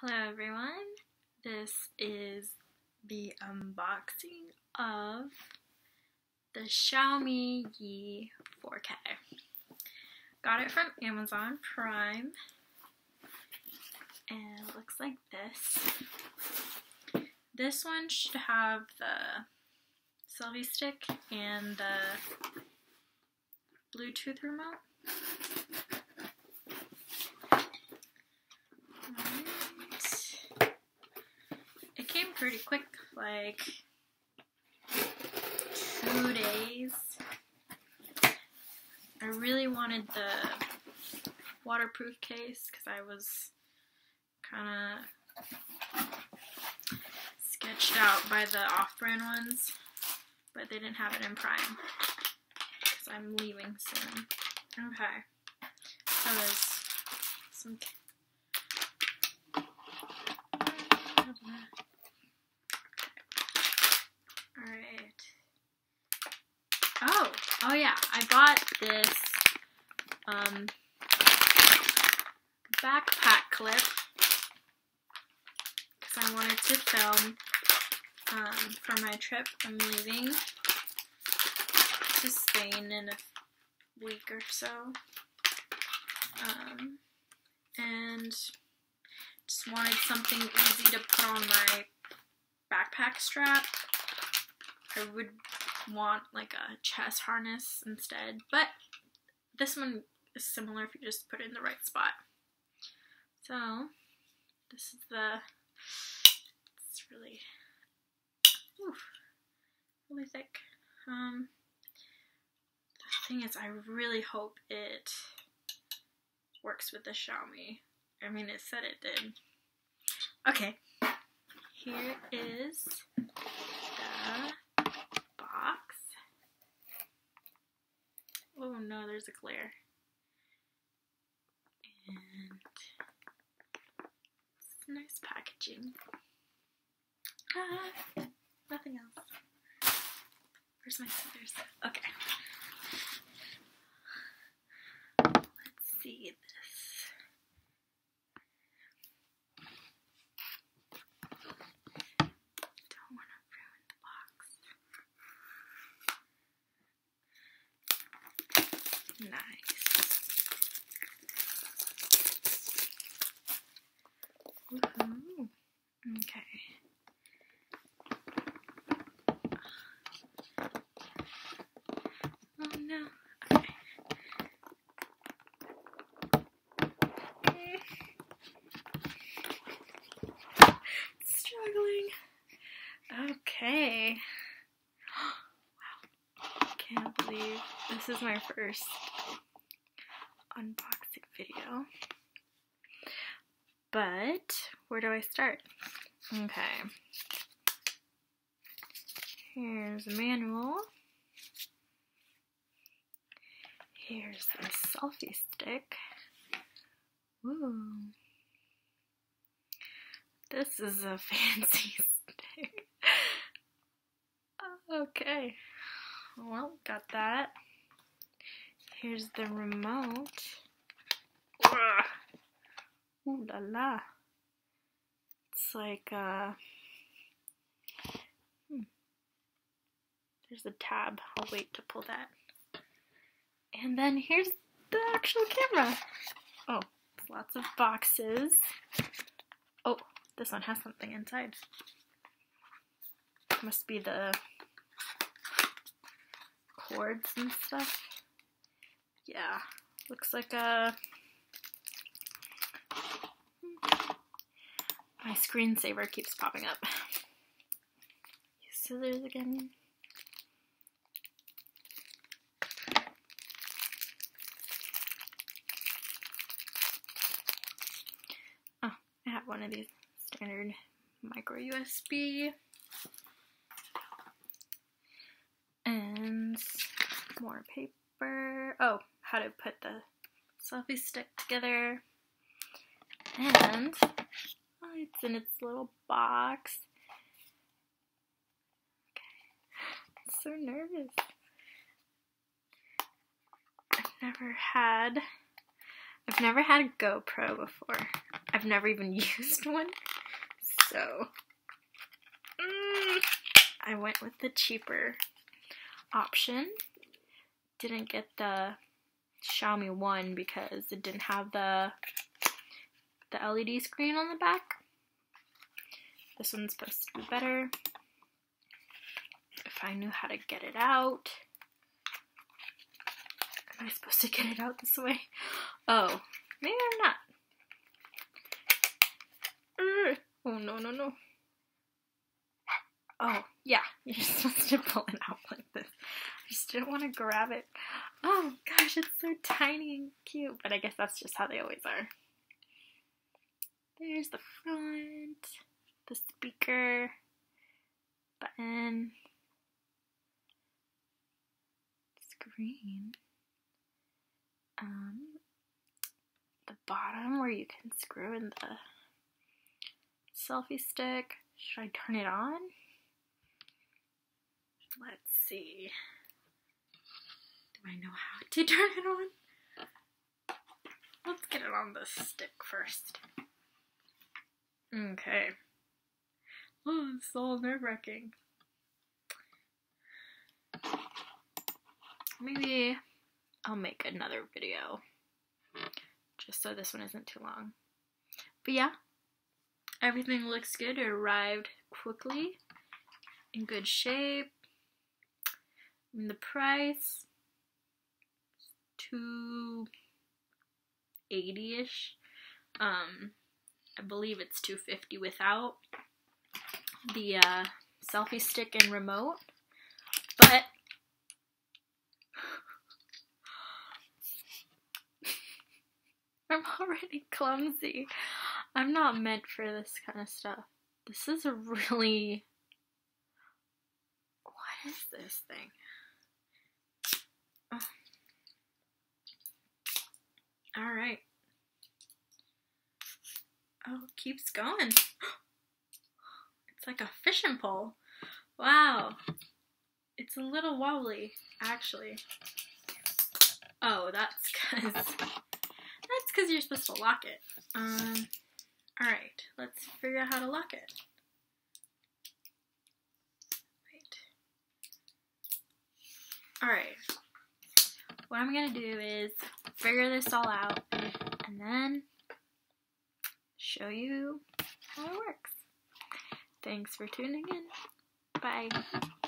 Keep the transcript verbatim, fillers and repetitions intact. Hello everyone, this is the unboxing of the Xiaomi Yi four K. Got it from Amazon Prime and it looks like this. This one should have the selfie stick and the Bluetooth remote. Pretty quick, like two days. I really wanted the waterproof case because I was kind of sketched out by the off-brand ones, but they didn't have it in Prime because I'm leaving soon. Okay, so there's some. Alright. Oh, oh yeah, I bought this um, backpack clip because I wanted to film um, for my trip. I'm leaving to Spain in a week or so. Um, and just wanted something easy to put on my backpack strap. I would want like a chest harness instead, but this one is similar if you just put it in the right spot. So this is the, it's really, oof, really thick. Um, the thing is, I really hope it works with the Xiaomi. I mean, it said it did. Okay, here is the box. Oh no, there's a glare. And it's nice packaging. Ah, nothing else. Where's my scissors? Okay. Let's see this. Nice. Woohoo. Okay. Oh no. Okay. Struggling. Okay. Wow. Can't believe this is my first unboxing video, but where do I start? Okay, here's a manual, here's a selfie stick. Ooh, this is a fancy stick. Okay, well, got that. Here's the remote. Ooh la la. It's like uh hmm. There's a tab. I'll wait to pull that. And then here's the actual camera. Oh, lots of boxes. Oh, this one has something inside. Must be the cords and stuff. Yeah, looks like a, my screensaver keeps popping up. Use scissors again. Oh, I have one of these standard micro U S B. And more paper. Oh. How to put the selfie stick together, and oh, it's in its little box. Okay, I'm so nervous. I've never had, I've never had a GoPro before. I I've never even used one, so mm, I went with the cheaper option. Didn't get the Xiaomi one because it didn't have the the L E D screen on the back. This one's supposed to be better. If I knew how to get it out. Am I supposed to get it out this way? Oh, maybe I'm not. Urgh. Oh, no, no, no. Oh, yeah, you're supposed to pull it out like this. I just didn't want to grab it. Oh, gosh, it's so tiny and cute. But I guess that's just how they always are. There's the front, the speaker, button, screen. Um, the bottom where you can screw in the selfie stick. Should I turn it on? Let's see. Do I know how to turn it on? Let's get it on the stick first. Okay. Oh, it's so nerve-wracking. Maybe I'll make another video, just so this one isn't too long. But yeah, everything looks good. It arrived quickly, in good shape. And the price, two eighty-ish. Um, I believe it's two fifty without the uh, selfie stick and remote. But I'm already clumsy. I'm not meant for this kind of stuff. This is a really... What is this thing? Oh. Alright. Oh, it keeps going. It's like a fishing pole. Wow. It's a little wobbly, actually. Oh, that's because... That's because you're supposed to lock it. Um, Alright, let's figure out how to lock it. Wait. Alright. What I'm going to do is figure this all out and then show you how it works. Thanks for tuning in. Bye.